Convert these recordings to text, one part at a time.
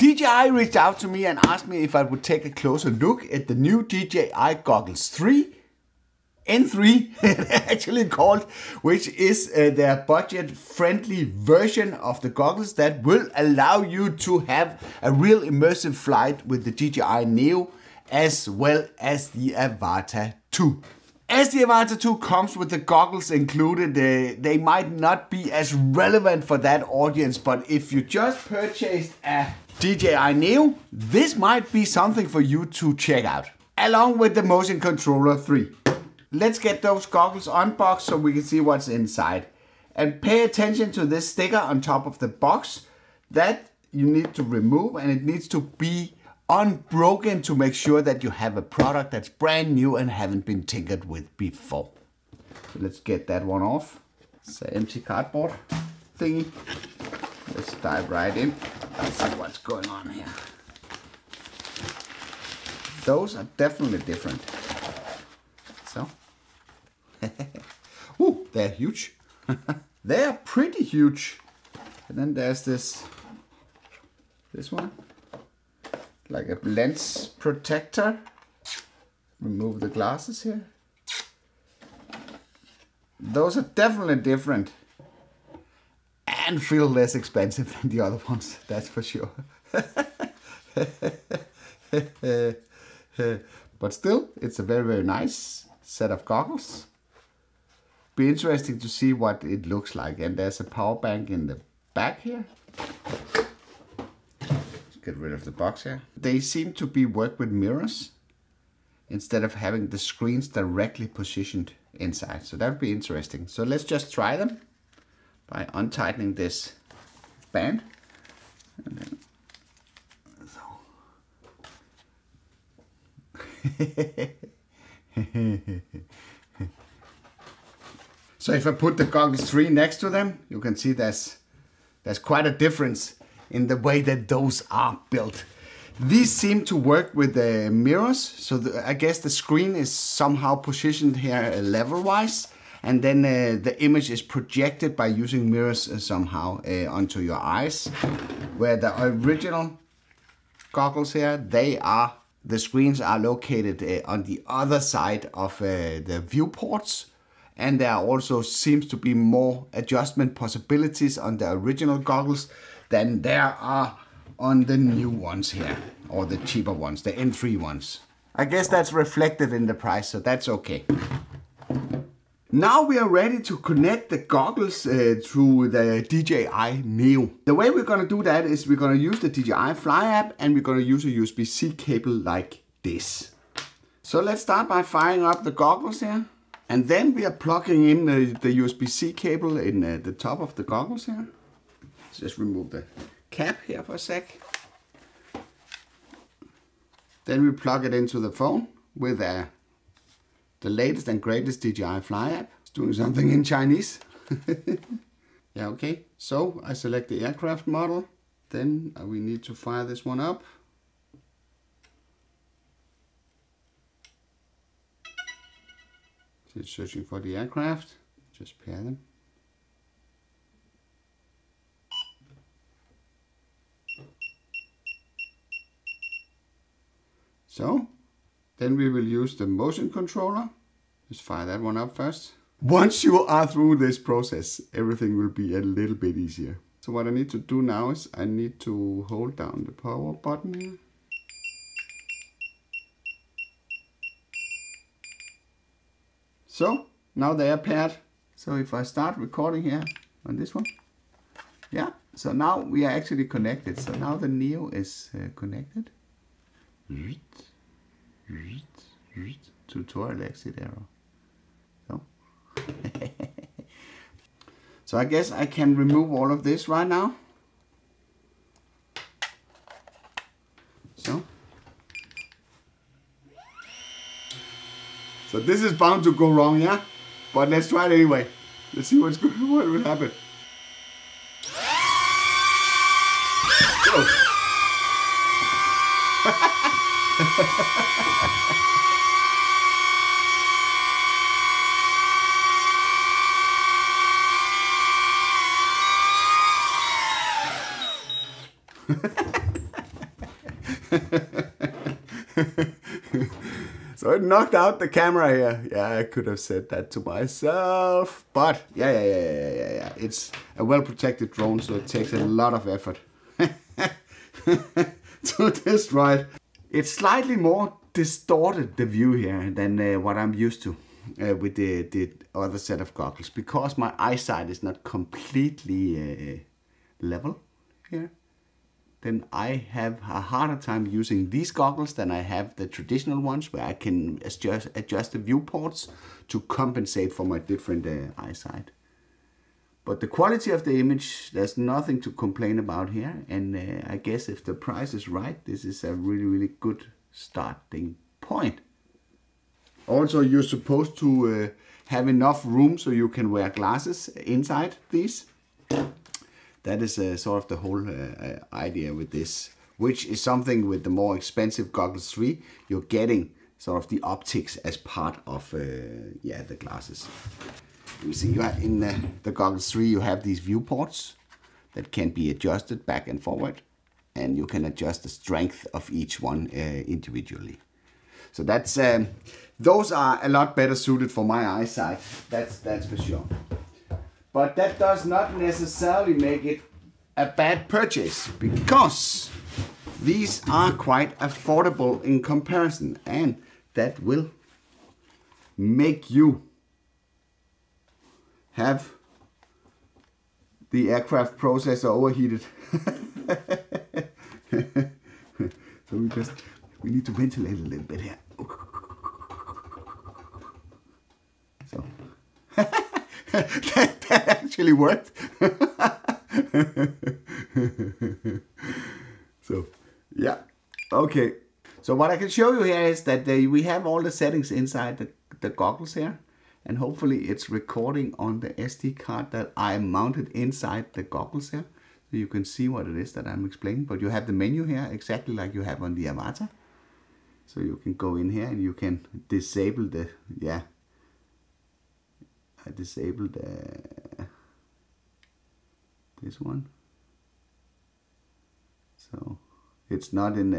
DJI reached out to me and asked me if I would take a closer look at the new DJI Goggles 3, N3 actually called, which is their budget-friendly version of the goggles that will allow you to have a real immersive flight with the DJI Neo as well as the Avata 2. As the Avata 2 comes with the goggles included, they might not be as relevant for that audience, but if you just purchased a DJI Neo, this might be something for you to check out, along with the Motion Controller 3. Let's get those goggles unboxed so we can see what's inside. And pay attention to this sticker on top of the box that you need to remove, and it needs to be unbroken to make sure that you have a product that's brand new and haven't been tinkered with before. So let's get that one off. It's an empty cardboard thingy. Let's dive right in. Let's see what's going on here. Those are definitely different. So, ooh, they're huge. They're pretty huge. And then there's this one. Like a lens protector. Remove the glasses here. Those are definitely different and feel less expensive than the other ones, that's for sure. But still, it's a very, very nice set of goggles. Be interesting to see what it looks like. And there's a power bank in the back here. Get rid of the box here. They seem to be worked with mirrors instead of having the screens directly positioned inside. So that would be interesting. So let's just try them by untightening this band. And then, so. So if I put the Goggles 3 next to them, you can see there's quite a difference in the way that those are built. These seem to work with the mirrors, so I guess the screen is somehow positioned here level-wise, and then the image is projected by using mirrors somehow onto your eyes. Where the original goggles here, the screens are located on the other side of the viewports. And there also seems to be more adjustment possibilities on the original goggles than there are on the new ones here, or the cheaper ones, the N3 ones. I guess that's reflected in the price, so that's okay. Now we are ready to connect the goggles through the DJI Neo. The way we're gonna do that is we're gonna use the DJI Fly app, and we're gonna use a USB-C cable like this. So let's start by firing up the goggles here. And then we are plugging in the USB-C cable in the top of the goggles here. Let's just remove the cap here for a sec. Then we plug it into the phone with the latest and greatest DJI Fly app. It's doing something in Chinese. Yeah, okay. So I select the aircraft model. Then we need to fire this one up. So it's searching for the aircraft. Just pair them. So, then we will use the motion controller. Just fire that one up first. Once you are through this process, everything will be a little bit easier. So what I need to do now is I need to hold down the power button here. So, now they are paired. So if I start recording here on this one, yeah, so now we are actually connected. So now the Neo is connected. Tutorial exit error. So. So I guess I can remove all of this right now. So this is bound to go wrong, yeah? But let's try it anyway. Let's see what will happen. So it knocked out the camera here. Yeah, I could have said that to myself, but yeah. It's a well-protected drone, so it takes a lot of effort to this ride. It's slightly more distorted, the view here, than what I'm used to with the other set of goggles, because my eyesight is not completely level here. Then I have a harder time using these goggles than I have the traditional ones, where I can adjust the viewports to compensate for my different eyesight. But the quality of the image, there's nothing to complain about here. And I guess if the price is right, this is a really, really good starting point. Also, you're supposed to have enough room so you can wear glasses inside these. That is sort of the whole idea with this, which is something with the more expensive Goggles 3, you're getting sort of the optics as part of the glasses. You see, you have in the Goggles 3, you have these viewports that can be adjusted back and forward, and you can adjust the strength of each one individually. So that's those are a lot better suited for my eyesight. That's for sure. But that does not necessarily make it a bad purchase, because these are quite affordable in comparison, and that will make you have the aircraft processor overheated. So we need to ventilate a little bit here. So that actually worked. So, yeah, okay. So what I can show you here is that we have all the settings inside the goggles here, and hopefully it's recording on the SD card that I mounted inside the goggles here, so you can see what it is that I'm explaining. But you have the menu here exactly like you have on the Avata, so you can go in here and you can disable the I disabled this one, so it's not in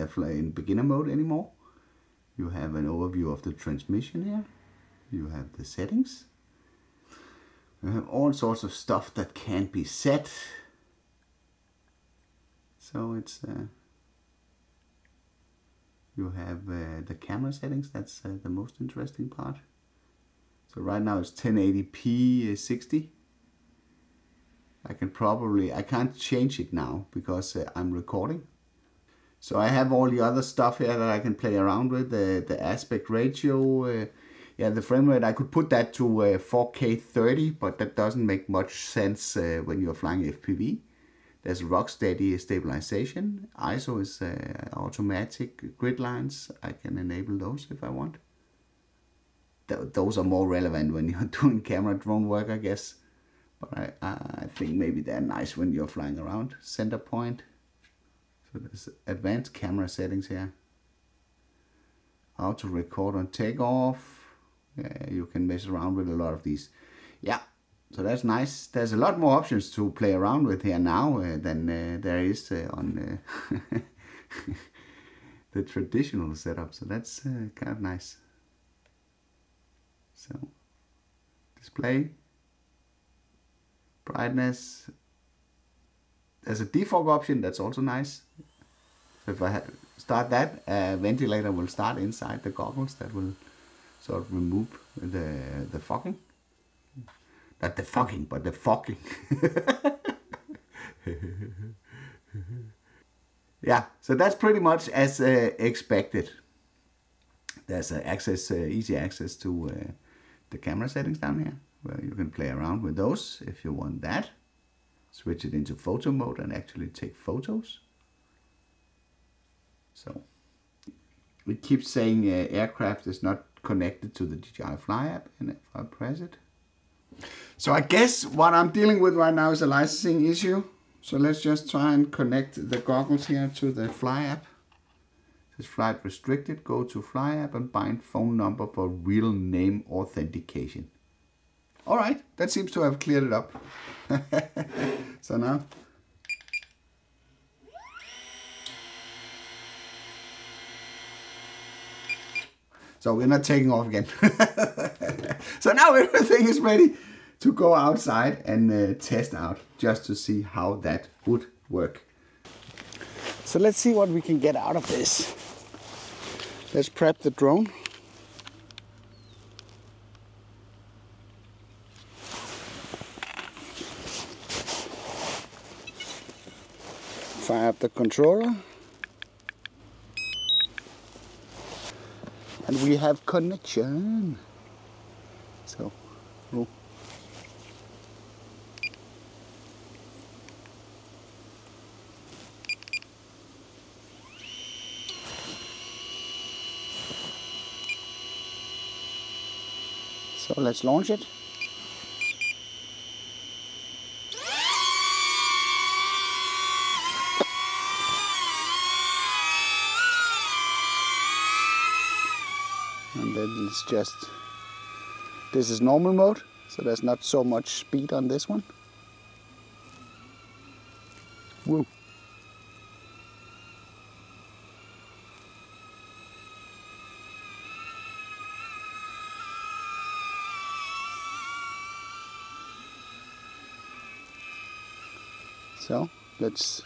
beginner mode anymore. You have an overview of the transmission here. You have the settings. You have all sorts of stuff that can be set. So it's you have the camera settings. That's the most interesting part. So right now it's 1080p 60. I can't change it now because I'm recording. So I have all the other stuff here that I can play around with, the aspect ratio, the frame rate. I could put that to 4K 30, but that doesn't make much sense when you're flying FPV. There's Rocksteady stabilization, ISO is automatic, grid lines, I can enable those if I want. Those are more relevant when you're doing camera drone work, I guess. But I think maybe they're nice when you're flying around. Center point. So there's advanced camera settings here. How to record on takeoff. Yeah, you can mess around with a lot of these. Yeah, so that's nice. There's a lot more options to play around with here now than there is on the traditional setup. So that's kind of nice. So, display, brightness, there's a defog option, that's also nice. So if I start that, a ventilator will start inside the goggles, that will sort of remove the fogging. Not the fogging, but the fogging. Yeah, so that's pretty much as expected. There's easy access to the camera settings down here, where you can play around with those if you want that. Switch it into photo mode and actually take photos. So we keep saying aircraft is not connected to the DJI Fly app, and if I press it. So I guess what I'm dealing with right now is a licensing issue. So let's just try and connect the goggles here to the Fly app. This flight restricted, go to Fly app and bind phone number for real name authentication. All right, that seems to have cleared it up. So now, So we're not taking off again. So now everything is ready to go outside and test out, just to see how that would work. So let's see what we can get out of this. Let's prep the drone. Fire up the controller. And we have connection. So, oh. So let's launch it. And then it's just, this is normal mode, so there's not so much speed on this one. Woo. So let's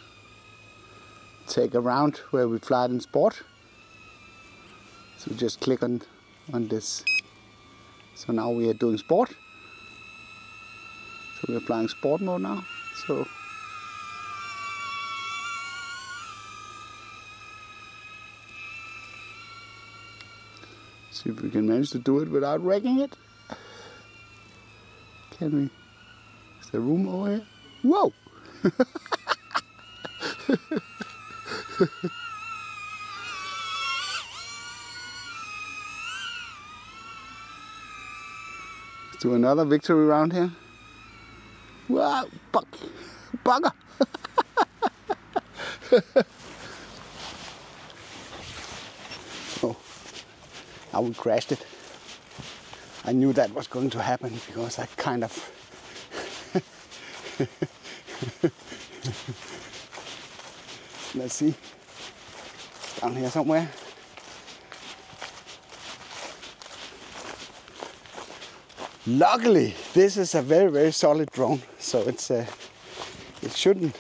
take a round where we fly it in sport. So just click on this. So now we are doing sport. So we're flying sport mode now. So see if we can manage to do it without wrecking it. Can we? Is there room over here? Whoa! Let's do another victory round here. Wow, bugger! Oh, I would crashed it. I knew that was going to happen because I kind of. Let's see, down here somewhere. Luckily, this is a very, very solid drone, so it's it shouldn't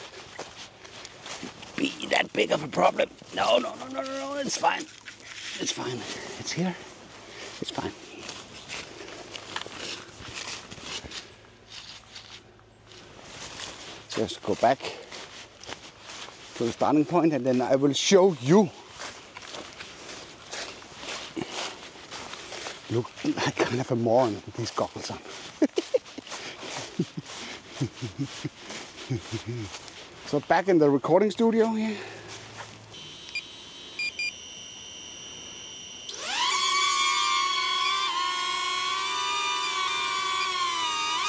be that big of a problem. No, it's fine. It's fine. It's here. It's fine. Just go back to the starting point, and then I will show you. Look, I kind of a moron with these goggles on. So back in the recording studio here.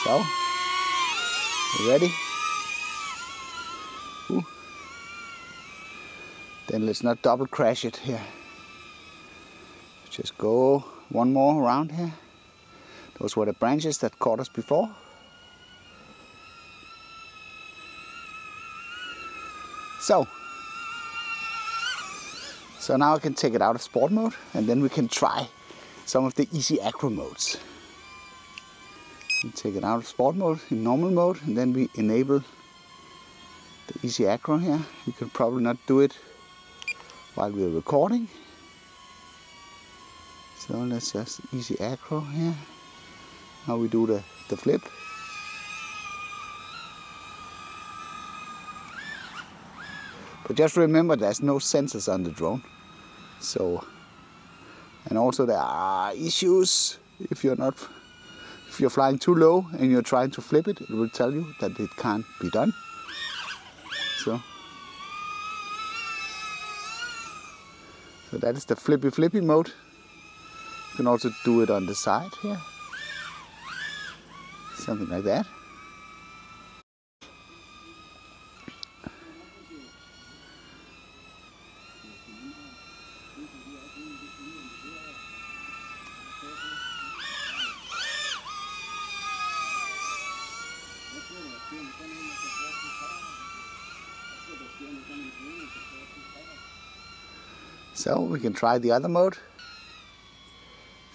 So, ready? Then let's not double crash it here. Just go one more round here. Those were the branches that caught us before. So now I can take it out of sport mode, and then we can try some of the easy acro modes. We take it out of sport mode in normal mode, and then we enable the easy acro here. You can probably not do it while we're recording. So let's just easy acro here. Now we do the flip. But just remember, there's no sensors on the drone. So, and also there are issues if you're flying too low and you're trying to flip it, it will tell you that it can't be done. So. So that is the flippy mode. You can also do it on the side here. Something like that. So we can try the other mode.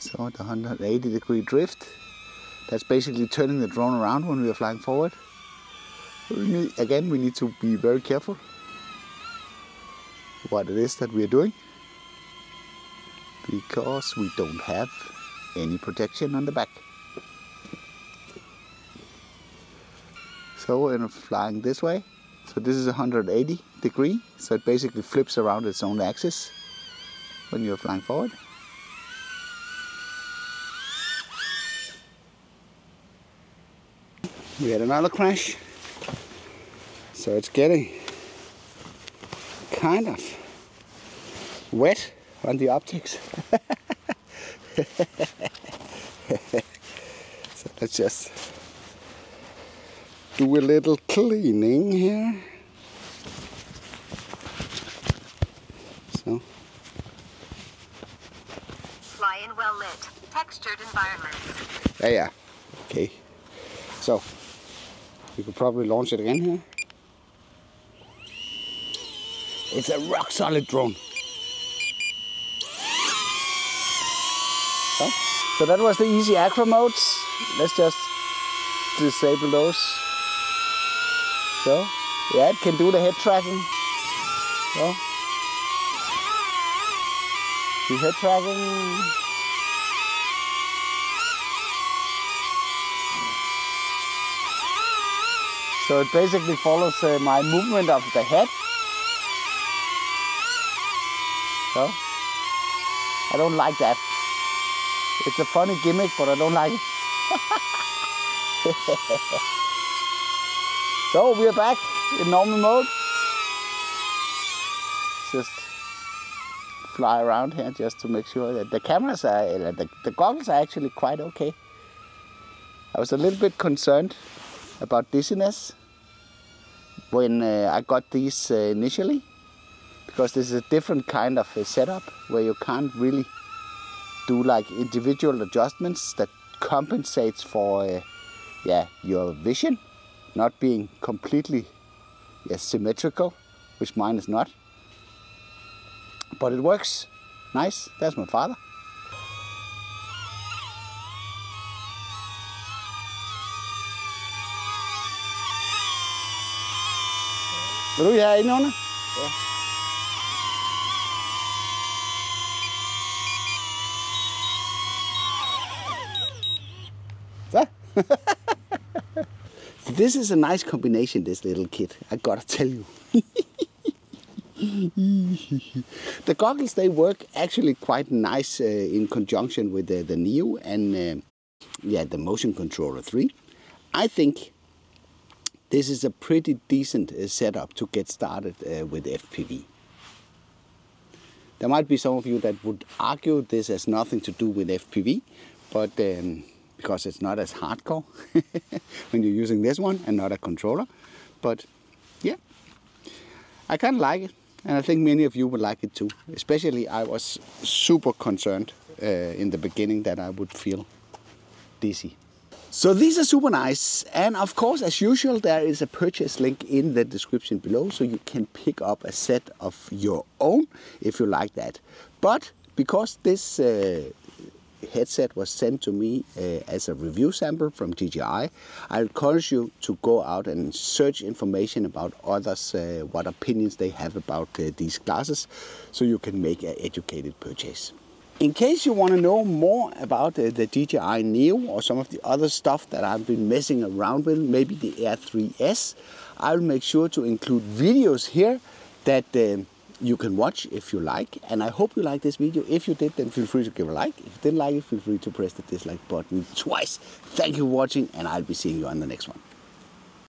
So the 180-degree drift, that's basically turning the drone around when we are flying forward. We need to be very careful what it is that we are doing, because we don't have any protection on the back. So we're flying this way. So this is 180 degrees, so it basically flips around its own axis when you're flying forward. We had another crash, so it's getting kind of wet on the optics. So let's just do a little cleaning here. So. Fly in well lit, textured environments. There, yeah. Okay. So we could probably launch it again here. It's a rock solid drone. So that was the easy acro modes. Let's just disable those. So yeah, it can do the head tracking. So the head tracking. So it basically follows my movement of the head. So I don't like that. It's a funny gimmick, but I don't like it. So we are back in normal mode. Just fly around here just to make sure that the cameras are, the goggles are actually quite okay. I was a little bit concerned about dizziness when I got these initially, because this is a different kind of setup where you can't really do like individual adjustments that compensates for your vision not being completely symmetrical, which mine is not. But it works nice. There's my father. Vil du have ind under? Ja. This is a nice combination, this little kid, I gotta tell you. The goggles, they work actually quite nice in conjunction with the Neo and the Motion Controller 3. I think this is a pretty decent setup to get started with FPV. There might be some of you that would argue this has nothing to do with FPV, but because it's not as hardcore when you're using this one and not a controller. But yeah, I kind of like it, and I think many of you would like it too. Especially I was super concerned in the beginning that I would feel dizzy. So these are super nice, and of course, as usual, there is a purchase link in the description below, so you can pick up a set of your own if you like that. But because this headset was sent to me as a review sample from DJI, I encourage you to go out and search information about others, what opinions they have about these glasses, so you can make an educated purchase. In case you want to know more about the DJI Neo or some of the other stuff that I've been messing around with, maybe the Air 3S, I'll make sure to include videos here that you can watch if you like. And I hope you like this video. If you did, then feel free to give a like. If you didn't like it, feel free to press the dislike button twice. Thank you for watching, and I'll be seeing you on the next one.